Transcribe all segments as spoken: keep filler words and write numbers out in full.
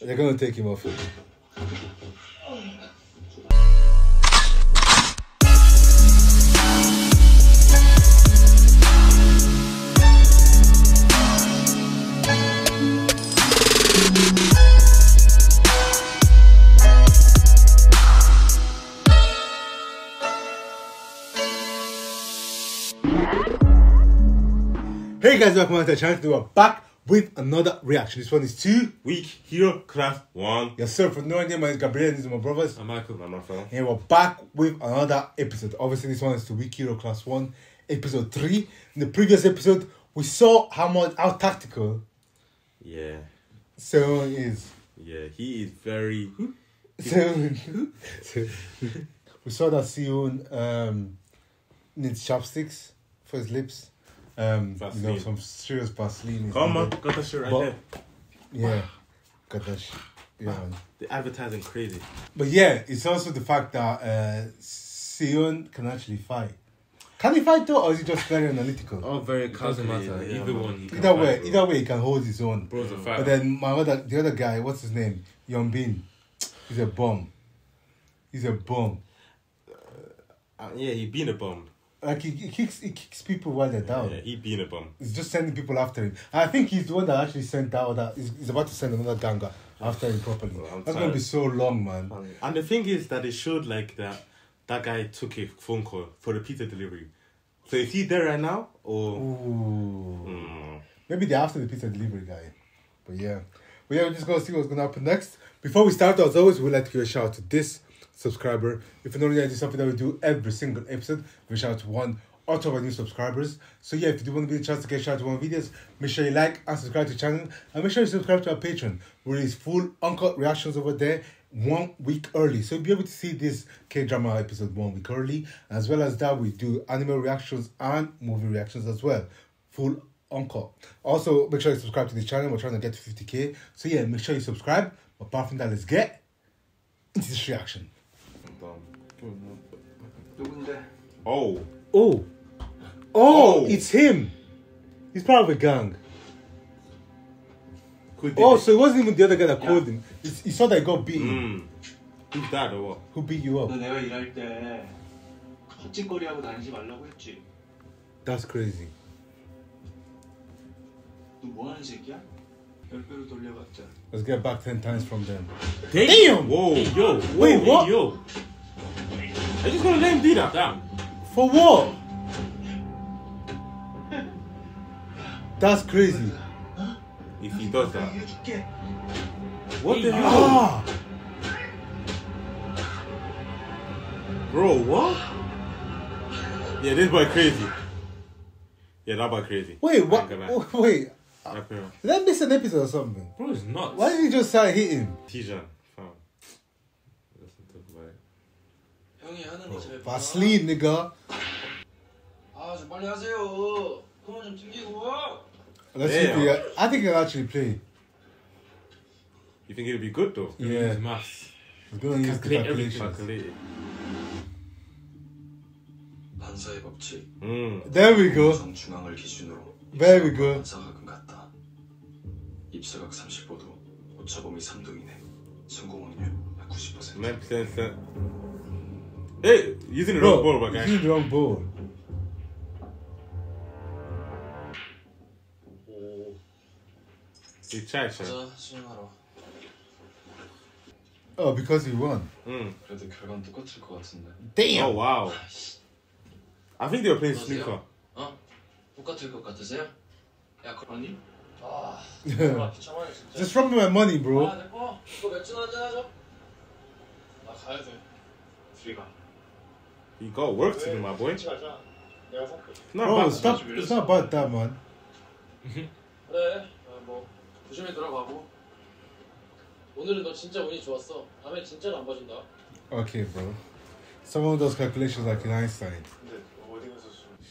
They're gonna take him off. Hey guys, welcome back to the channel. Today we're back with another reaction. This one is to Weak Hero Class one. Yes sir, for no idea, my name is Gabriel and these are my brothers. I'm Michael. I'm Rafael. And we're back with another episode. Obviously this one is to Weak Hero Class one, episode three. In the previous episode, we saw how much, how tactical. Yeah. So is. Yeah, he is very... so, so, we saw that Seon um, needs chopsticks for his lips. Um, you know, some serious Vaseline. Come on, got that shit right but, there. Yeah, got that shit. Yeah, wow. The advertising crazy. But yeah, it's also the fact that uh, Seon can actually fight. Can he fight though, or is he just very analytical? Oh, very cousin matter. Yeah, yeah, either man. one. He either can way, fight, either way, he can hold his own. Bro's a fighter. But then my other, the other guy, what's his name? Yeonbin. He's a bum. He's a bum. Uh, yeah, he been a bum. Like he, he kicks, he kicks people while they're yeah, down. Yeah, he being a bum. He's just sending people after him. I think he's the one that actually sent out that. He's, he's about to send another ganga after him properly. Well, that's gonna be so long, man. And the thing is that they showed like that. That guy took a phone call for the pizza delivery. So is he there right now or? Ooh. Mm. Maybe they're after the pizza delivery guy. But yeah, but yeah, we're just gonna see what's gonna happen next. Before we start, as always, we'd like to give a shout out to this subscriber. If you know that is something that we do every single episode, we shout out to one or two of our new subscribers. So yeah, if you do want to be the chance to get shout out to one videos, make sure you like and subscribe to the channel, and make sure you subscribe to our Patreon. We release full uncut reactions over there one week early, so you'll be able to see this K-drama episode one week early. As well as that, we do anime reactions and movie reactions as well, full uncut. Also, make sure you subscribe to the channel. We're trying to get to fifty K, so yeah, make sure you subscribe. But apart from that, let's get into this reaction. Oh. Oh. Oh, oh, it's him. He's part of a gang. Oh, so it wasn't even the other guy that yeah. called him. It's, he saw that he got beaten. Mm. Who's that or what? Who beat you up? That's crazy. Let's get back ten times from them. Damn! Damn. Whoa. Hey, yo. Whoa! Wait, what? Hey, yo. I just gonna let him do that. Damn. For what? That's crazy. If he does that. What the hell? Ah. Bro, what? Yeah, this boy crazy. Yeah, that boy crazy. Wait, what? Wait. Uh, did I miss an episode or something? Bro, it's nuts. Why did he just start hitting? Tijan. Vaseline, nigga. Let's see if he, uh, I think he'll actually play. You think it'll be good though? He'll yeah. Use maths. He's gonna use the calculations. Mm. There we go. There we go. Makes sense. Hey, using the Bro, wrong ball, my guy. Using the wrong ball. He tried, sir. Oh, because he won. Mm. Damn! Oh, wow. I think they were playing snooker. Huh? Just drop me my money, bro. You got work to do, my boy. No, bro, stop. It's not about that, man. Okay, bro. Some of those calculations like in Einstein.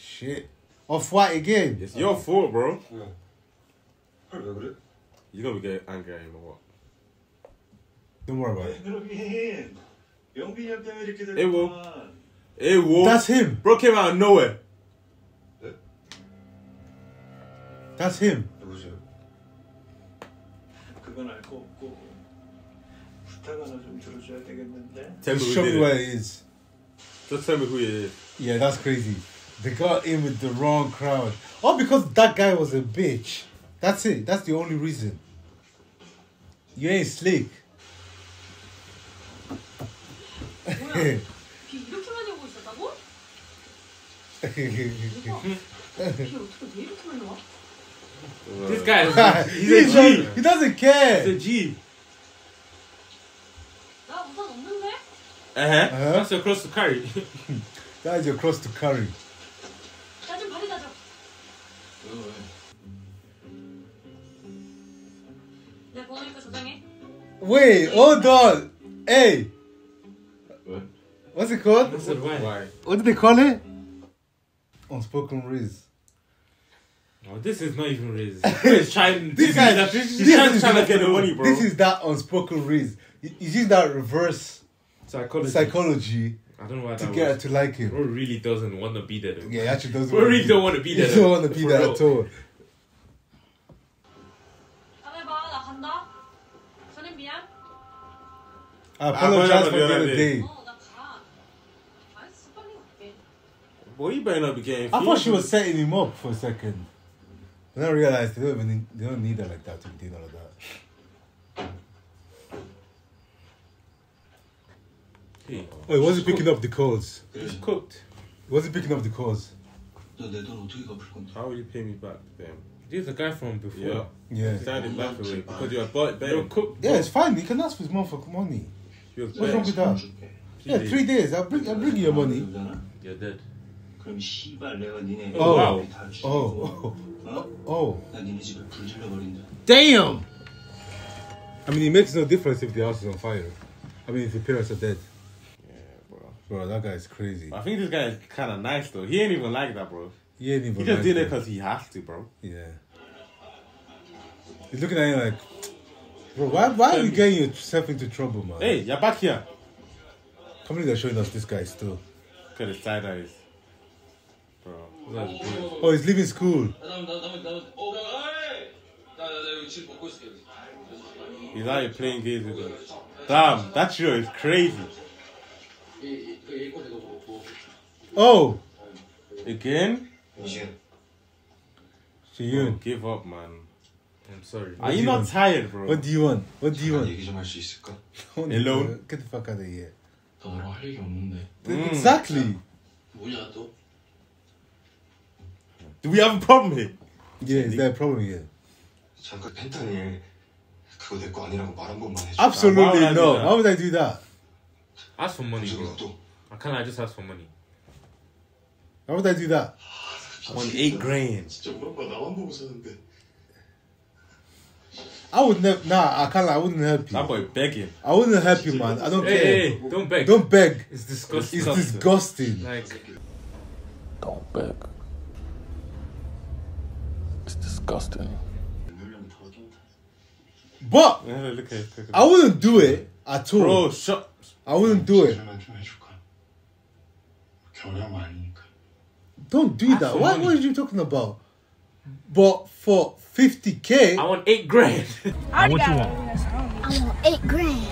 Shit. Off white again. It's your fault, bro. You know we get angry at him or what? Don't worry about it. Hey, whoa. Hey, whoa. That's him. Bro came out of nowhere. That's him. 그건 알 거 없고 부탁 하나 좀 들어줘야 되겠는데. Tell me who did it is. Just tell me who it is. Yeah, that's crazy. They got in with the wrong crowd. All because that guy was a bitch. That's it. That's the only reason. You ain't slick. 뭐야? 이렇게만 하고 있었다고? This guy, he's, he's a G. He doesn't care. He's a G. 나 우산 없는데? Uh huh. That's your cross to carry. That is your cross to carry. 나 좀 발이 다져. 내 번호니까 저장해. Wait, hold on. Hey. What? What's it called? What's it why? What do they call it? Unspoken riz. No, this is not even riz. This trying, this, this guy, is, this he's trying, is, trying to get the money, bro. This is that unspoken riz. He's using that reverse psychology. Psychology. I don't know why to that get was. Her to like him. Bro really doesn't want to be there. Though. Yeah, he actually doesn't. Bro really don't want to be there. He don't want to be there at all. I apologize for the other day. Boy, you better not be getting feet. I thought she was setting him up for a second. Then I realized they don't even need, they don't need her like that to be doing all of that. Hey. Wait, was he picking up the calls? He's cooked. Was he picking up the calls? How will you pay me back then? He's a guy from before. Yeah. Yeah. He started back away because you're a butt better. Yeah, it's fine. He can ask for his mom for money. What's wrong with that? Yeah, three days. I'll bring, I'll bring you your money. You're dead. Oh. Oh. Oh. Oh. Damn! I mean, it makes no difference if the house is on fire. I mean, if your parents are dead. Yeah, bro. Bro, that guy is crazy. I think this guy is kind of nice, though. He ain't even like that, bro. He ain't even he just like did it because he has to, bro. Yeah. He's looking at him like, bro, why, why are you getting yourself into trouble, man? Hey, you're back here. How many they're showing us this guy still? Look at his side eyes. Bro, oh, he's leaving school. He's out here playing games with us. Damn, that show is crazy. Oh, again? Yeah. So you bro, give up, man. I'm sorry. What Are you not want? Tired, bro? What do you want? What do you want? Hello? Get the fuck out of here. Mm. Exactly. Do we have a problem here? Yeah, is there a problem here? Absolutely no. How would I do that? Ask for money, bro. I can't I just ask for money? How would I do that? I want eight grand. I would never. Nah, I can't. I wouldn't help you. That boy begging. I wouldn't help you, man. I don't hey, care. Hey, don't beg. Don't beg. It's disgusting. It's disgusting. Like, don't beg. It's disgusting. But I wouldn't do it at all. Bro, shut. I wouldn't do it. Don't do that. What, what are you talking about? But for fifty K, I want eight grand. I want you want? I want eight grand.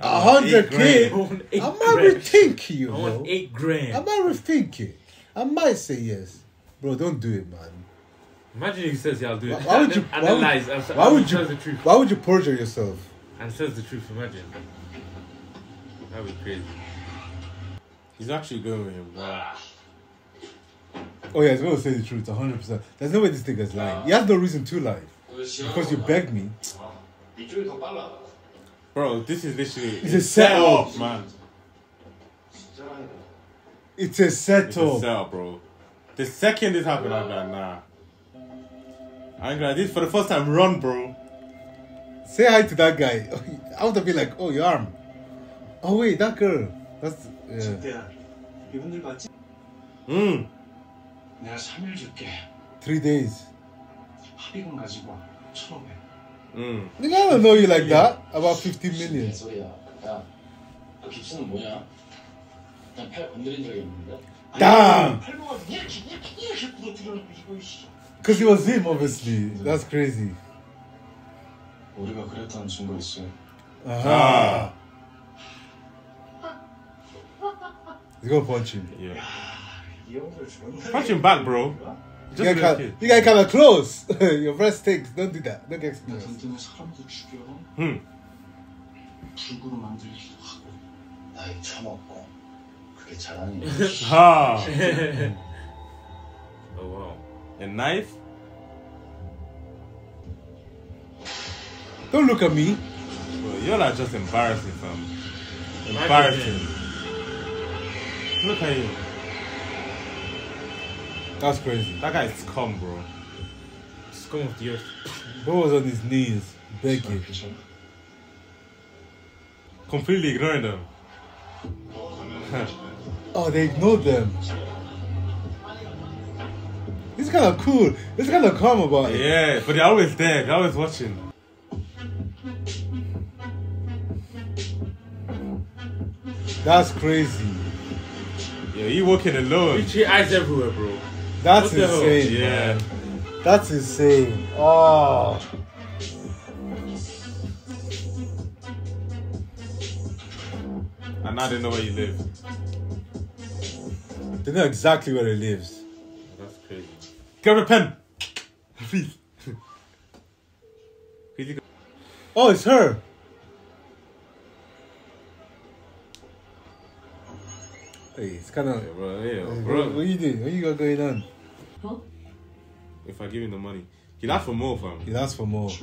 A hundred K. I might rethink you. I want eight grand. I might rethink it. I might say yes, bro. Don't do it, man. Imagine he says, yeah, I'll do it. Why would you, and then, why, and then would, why would you, the truth. Why would you perjure yourself? And says the truth, imagine. That would be crazy. He's actually going with him, wow. Oh yeah, he's going to say the truth, one hundred percent. There's no way this nigga's lying. He has no reason to lie. Because you begged me. Bro, this is literally... It's, it's a setup, set man. It's a setup. It's a setup, bro. The second this happened, I'm like, nah. I'm glad this for the first time. Run, bro. Say hi to that guy. I would have been like, oh, your arm. Oh, wait, that girl. That's. Yeah. Mm. Three days. Mm. I don't know you like that. About fifty million. Damn! Because it was him, obviously. That's crazy. 우리가 그랬던 증거 있어요. 아하. You gonna punch him? Yeah. Punch him back, bro. Just you guys come, you guys come close. Your friend stinks. Don't do that. Don't get serious. Hmm. Ah. Oh wow. A knife? Don't look at me. Bro, you're not just embarrassing, fam. Embarrassing. Look at you. That's crazy. That guy is scum, bro. Scum of the earth. Bro was on his knees, begging. Completely ignoring them. Oh, they ignored them. It's kind of cool. It's kind of calm about it. Yeah, but they're always there. They're always watching. That's crazy. Yeah, you walking alone. She eyes everywhere, bro. That's what insane. Yeah. Man. That's insane. Oh. And now they know where you live. They know exactly where he lives. That's crazy. Grab a pen. Please. Oh, it's her. Hey, it's kind of... Yeah, bro, yeah, bro. Bro, what you doing? What you got going on? Huh? If I give him the money, he'll ask for more, fam. He'll ask for more. I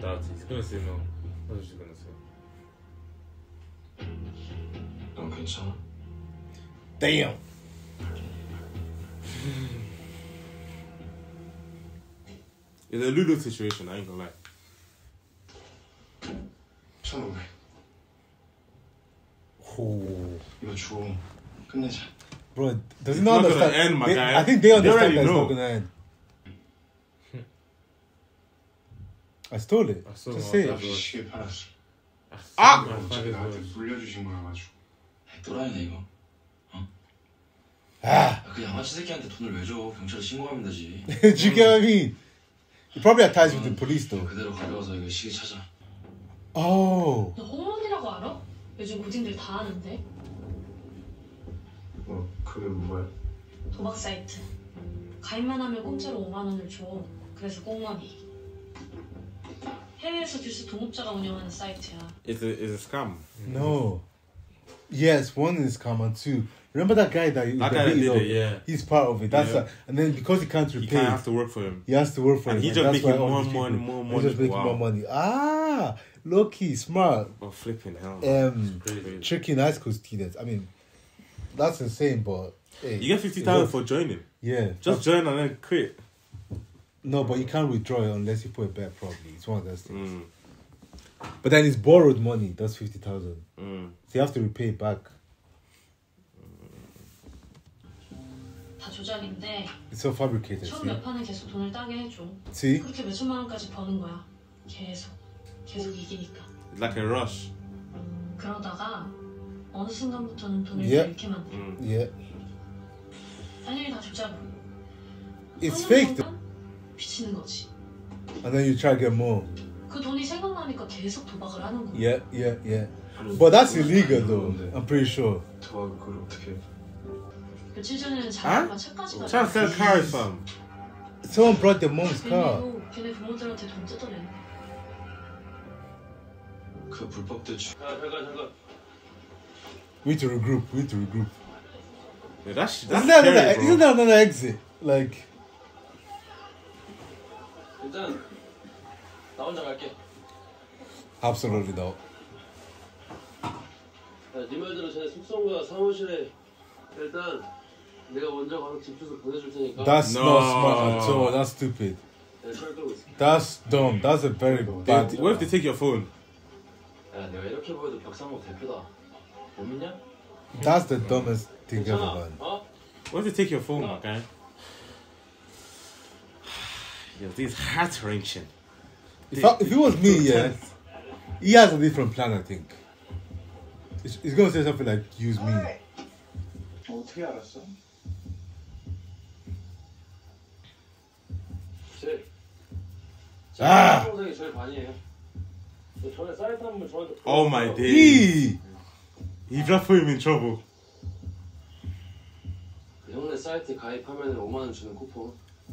doubt it. He's going to say no. That's what she's going to say. Don't get some. Damn. It's a Ludo situation, I ain't going to lie. Shut up, man. Oh. Bro, does it not gonna end, my they, guy. I think they understand they that it's not gonna end. I stole it. I stole Just say it. Ah! Ah! Do you get what I mean? He probably attached with the police though. Oh. 요즘 고딩들 다 하는데. 어, 그게 뭐야? 도박 사이트. 가입만 하면 공짜로 오만 원을 줘. 그래서 꽁마비. 해외에서 주스 동업자가 운영하는 사이트야. It's a, it's a scam. No. Yes, one is scam and two. Remember that guy that, that guy did it, yeah. He's part of it. That's yeah. a, and then because he can't repay, he can't have to work for him. He has to work for and him. And he just making more money, more money. He just making wow. more money. Ah. Low key, smart. Oh, flipping hell. Um, tricking high school students. I mean, that's insane, but... Hey, you get fifty thousand for joining. Yeah. Just join and then quit. No, but you can't withdraw it unless you put it back properly. It's one of those things. Mm. But then it's borrowed money. That's fifty thousand. Mm. So you have to repay it back. It's so fabricated. See? See? It's like a rush. 그러다가 어느 순간부터는 돈을 잃게 만들어. Yeah. It's fake. 비치는 거지. And then you try to get more. 그 돈이 생각나니까 계속 도박을 하는 거야. Yeah, yeah, yeah. But that's illegal though. I'm pretty sure. 도박을 그걸 어떻게? 며칠 전에는 자기가 차까지 가. 차 sell cars from. Someone brought their mom's car. 걔네 부모들한테 돈 뜯어내. We need to regroup. We need to regroup. Yeah, that's, that's isn't, that scary, another, isn't that another exit? Like. Absolutely not. That's no. not smart at all. That's stupid. That's dumb. That's a very bad. What if they take your phone? That's the dumbest thing ever done. Why don't you take your phone, okay? Yo, this is heart wrenching. If, I, if it was me, yeah, he has a different plan, I think. It's, it's gonna say something like, use me. Ah. Oh my days. He's not putting him in trouble.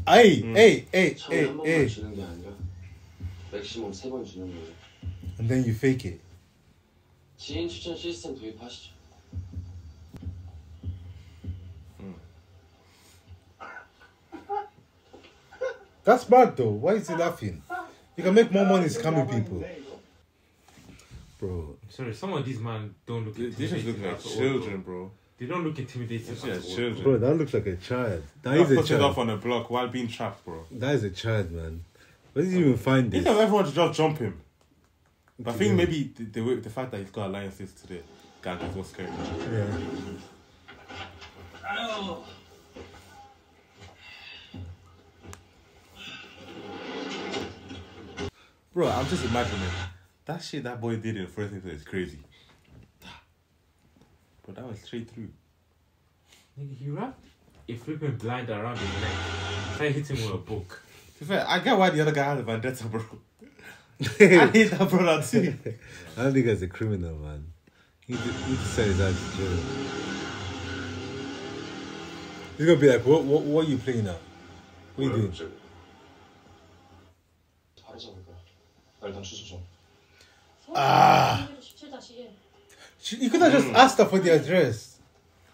Hey, mm. hey, hey, hey, hey. And then you fake it. Mm. That's bad though. Why is he laughing? You can make more money scamming people. Bro, sorry, some of these men don't look intimidating. They're just looking like children, bro. They don't look intimidating as children. Bro, that looks like a child. That is a child. Putting off on a block while being trapped, bro. That is a child, man. Where did you even find this? He doesn't want to just jump him. But I think maybe the, the, the fact that he's got alliances to the gang is what's scary. Yeah. Ow! Bro, I'm just imagining that shit that boy did in the first episode is crazy. But that was straight through. Nigga, he wrapped a flipping blind around his neck. So I hit him with a book. To be fair, I get why the other guy had a vendetta, bro. I hate that brother too. I don't think he's a criminal, man. He just said he's out of jail. He's gonna be like, what, what, what are you playing now? What are you doing? Ah. You could have just asked her for the address.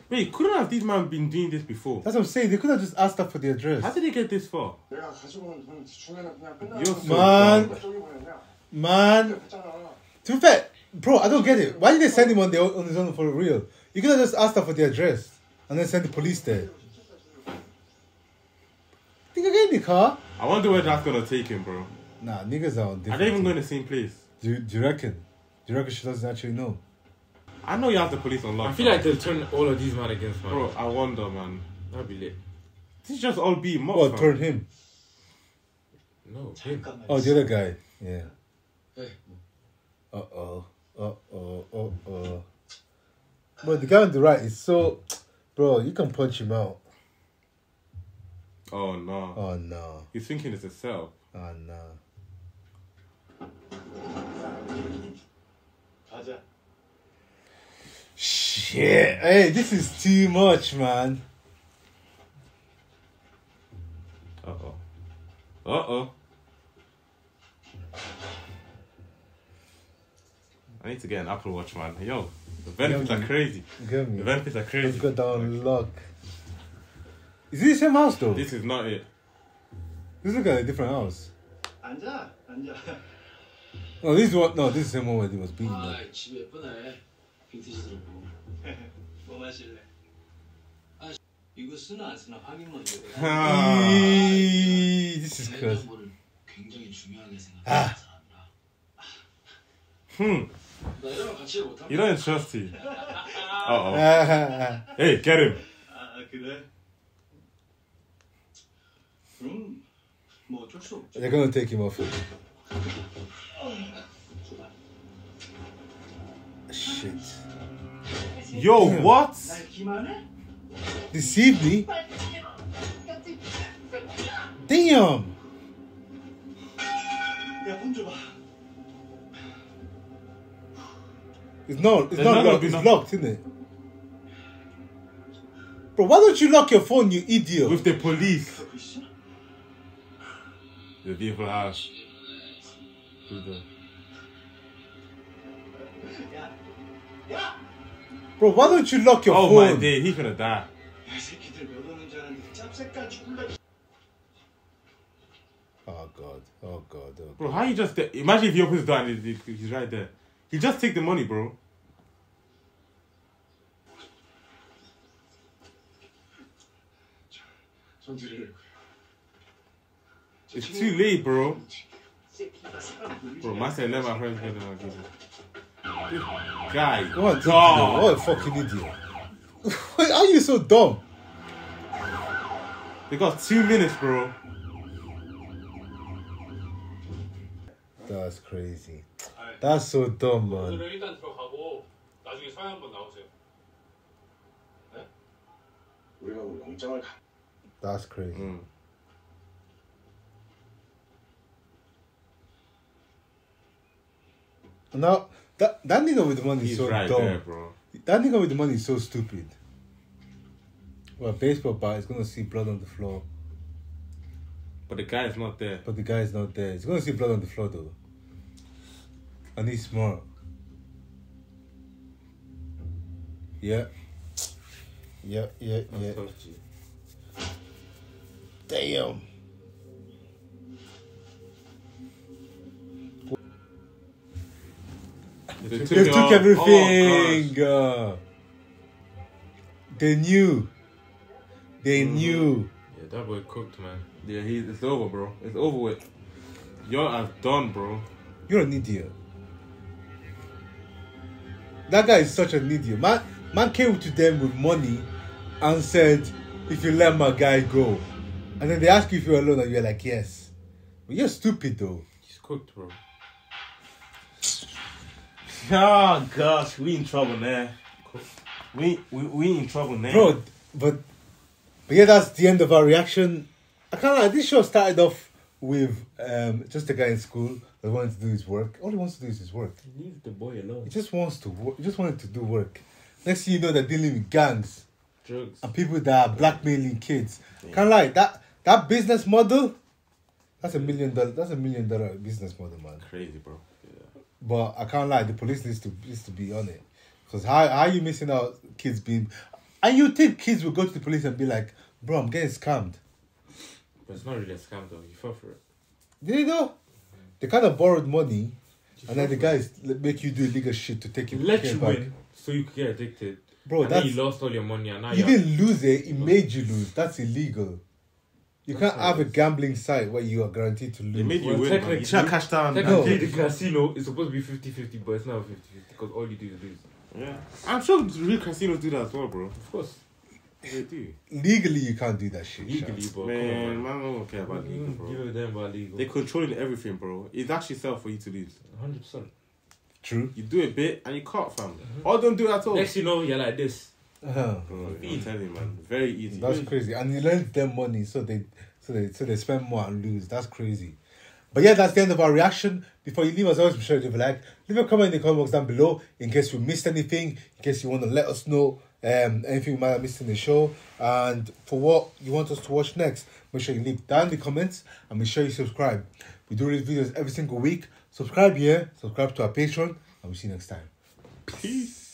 Wait, couldn't have these men been doing this before? That's what I'm saying. They could have just asked her for the address. How did they get this far? You're man, man. To be fair, bro, I don't get it. Why did they send him on, the, on his own for real? You could have just asked her for the address and then send the police there. I think I get in the car. I wonder where that's gonna take him, bro. Nah, niggas are on different. Are they even going to the same place? Do you, do you reckon? Do you reckon she doesn't actually know? I know you have the police on lock. I feel like they'll turn all of these men against me. Bro, I wonder, man. That'd be lit. This just all be mocked. What, turn him? No, him. Oh, the other guy. Yeah. Uh-oh. Uh-oh. Uh-oh. But the guy on the right is so... Bro, you can punch him out. Oh, no. Oh, no. He's thinking it's a cell. Oh, no. Shit! Hey, this is too much, man. Uh oh. Uh oh. I need to get an Apple Watch, man. Yo, the benefits are crazy. The benefits are crazy. Let's go down luck. Is this the same house though? This is not it. This is like a different house. Anja, Anja. No, this one. No, this is the same one where he was beaten. Ah, it's beautiful. This is crazy. Ah. Hmm. You don't trust him. Uh oh. Hey, get him. They're gonna take him off. Shit. Yo, what? Deceived me? Damn! It's not, it's not locked, it's locked, isn't it? Bro, why don't you lock your phone, you idiot? With the police. The beautiful house. Bro, why don't you lock your phone? Oh my day, he's gonna die. Oh god, oh god, oh god. Bro, how you just... Imagine if he opens the door and he's right there. He'll just take the money, bro. It's too late, bro. Bro, Master never heard anything like this. Guy, what a dumb. What a fucking idiot. Why are you so dumb? They got two minutes, bro. That's crazy. That's so dumb, man. That's crazy. Mm. Now, that, that nigga with the money He's is so right dumb. There, bro. That nigga with the money is so stupid. Well, baseball bat is going to see blood on the floor. But the guy's not there. But the guy's not there. He's going to see blood on the floor, though. And he's smart. Yeah. Yeah, yeah, yeah. Damn. They, they took, they took everything. Oh, they knew. They mm. knew. Yeah, that boy cooked, man. Yeah, he. It's over, bro. It's over with. You're as done, bro. You're an idiot. That guy is such an idiot. Man, man came to them with money and said, "If you let my guy go," and then they ask you if you're alone, and you're like, "Yes." But you're stupid, though. He's cooked, bro. Oh gosh, we in trouble now. We we we in trouble now, bro. But but yeah, that's the end of our reaction. I can't lie. This show started off with um just a guy in school that wanted to do his work. All he wants to do is his work. Leave the boy alone. He just wants to work. He just wanted to do work. Next thing you know, they're dealing with gangs, drugs, and people that are blackmailing kids. Yeah. Can't lie. That that business model, that's a million dollar. That's a million dollar business model, man. Crazy, bro. But I can't lie, the police needs to needs to be on it. Because how, how are you missing out kids being... And you think kids will go to the police and be like, bro, I'm getting scammed. But it's not really a scam, though. You fell for it. Did you know? They kind of borrowed money. You and then the guys it. make you do illegal shit to take it back. Let you win so you could get addicted. Bro, and that's... And you lost all your money. And now you you're... didn't lose it. It made you lose. That's illegal. You That's can't have a gambling site where you are guaranteed to lose. They made you well, win, technically, man. You should have cashed down. Technically, no. The casino is supposed to be fifty fifty, but it's not fifty fifty because all you do is lose. Yeah. I'm sure real casinos do that as well, bro. Of course. They do. Legally, you can't do that shit. Legally, bro. Man, man, I don't care about legal, bro. Give a damn about legal. They're controlling everything, bro. It's actually self for you to lose. one hundred percent. True. You do a bit and you can't, fam. Mm-hmm. Or don't do it at all. Next you know, you're like this. Uh-huh. Bro, I'm telling you, man, very easy. That's crazy, and you lend them money, so they, so they, so they spend more and lose. That's crazy. But yeah, that's the end of our reaction. Before you leave us, always be sure to leave a like, leave a comment in the comment box down below in case you missed anything, in case you want to let us know um anything you might have missed in the show, and for what you want us to watch next. Make sure you leave down in the comments and make sure you subscribe. We do these videos every single week. Subscribe here, subscribe to our Patreon, and we'll see you next time. Peace.